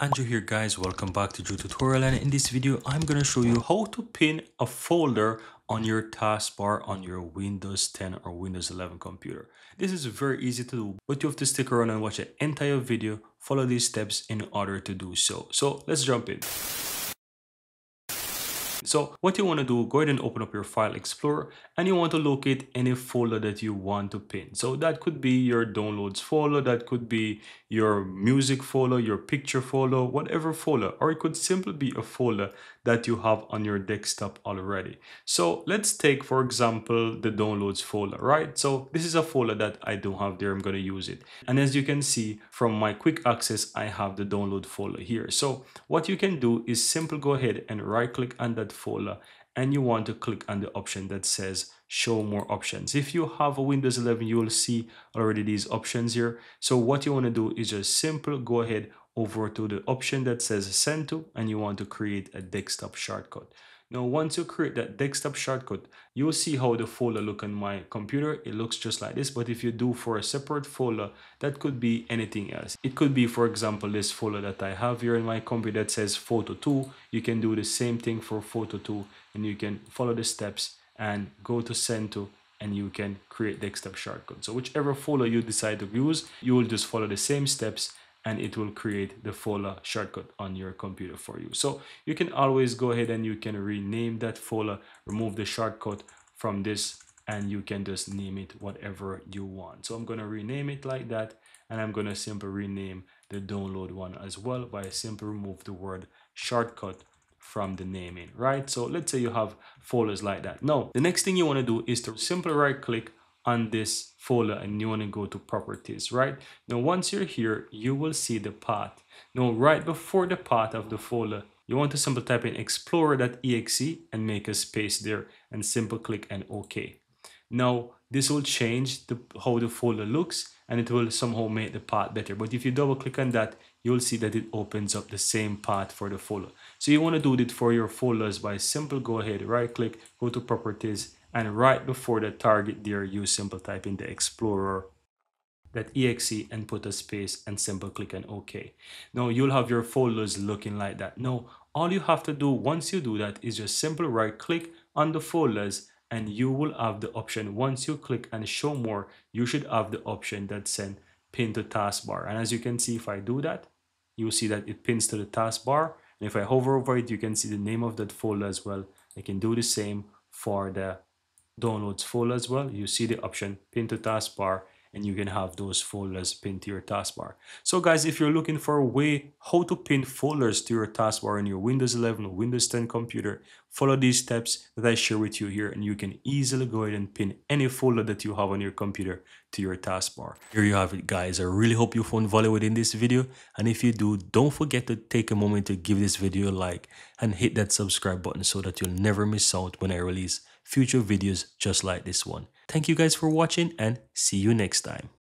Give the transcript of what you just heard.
Andrew here guys, welcome back to Drew tutorial, and in this video I'm going to show you how to pin a folder on your taskbar on your Windows 10 or Windows 11 computer. This is very easy to do, but you have to stick around and watch the entire video, follow these steps in order to do so. So let's jump in. So what you want to do, go ahead and open up your File Explorer, and you want to locate any folder that you want to pin. So that could be your downloads folder, that could be your music folder, your picture folder, whatever folder, or it could simply be a folder that you have on your desktop already. So let's take, for example, the downloads folder, right? So this is a folder that I don't have there. I'm going to use it. And as you can see from my quick access, I have the download folder here. So what you can do is simply go ahead and right click on that folder, and you want to click on the option that says show more options. If you have a Windows 11, you will see already these options here. So what you want to do is just simply go ahead over to the option that says send to, and you want to create a desktop shortcut. Now, once you create that desktop shortcut, you'll see how the folder looks on my computer. It looks just like this, but if you do for a separate folder, that could be anything else. It could be, for example, this folder that I have here in my computer that says photo 2. You can do the same thing for photo 2, and you can follow the steps and go to send to, and you can create desktop shortcut. So whichever folder you decide to use, you will just follow the same steps, and it will create the folder shortcut on your computer for you. So you can always go ahead and you can rename that folder, remove the shortcut from this, and you can just name it whatever you want. So I'm going to rename it like that, and I'm going to simply rename the download one as well by simply remove the word shortcut from the naming, right? So let's say you have folders like that. Now, the next thing you want to do is to simply right click on this folder, and you want to go to properties, right? Now, once you're here, you will see the path. Now, right before the path of the folder, you want to simply type in explorer.exe and make a space there and simple click and OK. Now, this will change how the folder looks, and it will somehow make the path better. But if you double click on that, you'll see that it opens up the same path for the folder. So you want to do it for your folders by simple go ahead, right click, go to properties, and right before the target there, you simply type in the explorer.exe and put a space and simple click on OK. Now you'll have your folders looking like that. Now all you have to do once you do that is just simply right click on the folders, and you will have the option. Once you click on show more, you should have the option that send pin to taskbar. And as you can see, if I do that, you'll see that it pins to the taskbar. And if I hover over it, you can see the name of that folder as well. I can do the same for the downloads folder as well. You see the option pin to taskbar, and you can have those folders pinned to your taskbar. So guys, if you're looking for a way how to pin folders to your taskbar in your Windows 11 or Windows 10 computer, follow these steps that I share with you here, and you can easily go ahead and pin any folder that you have on your computer to your taskbar. Here you have it guys. I really hope you found value within this video, and if you do, don't forget to take a moment to give this video a like and hit that subscribe button so that you'll never miss out when I release future videos just like this one. Thank you guys for watching, and see you next time.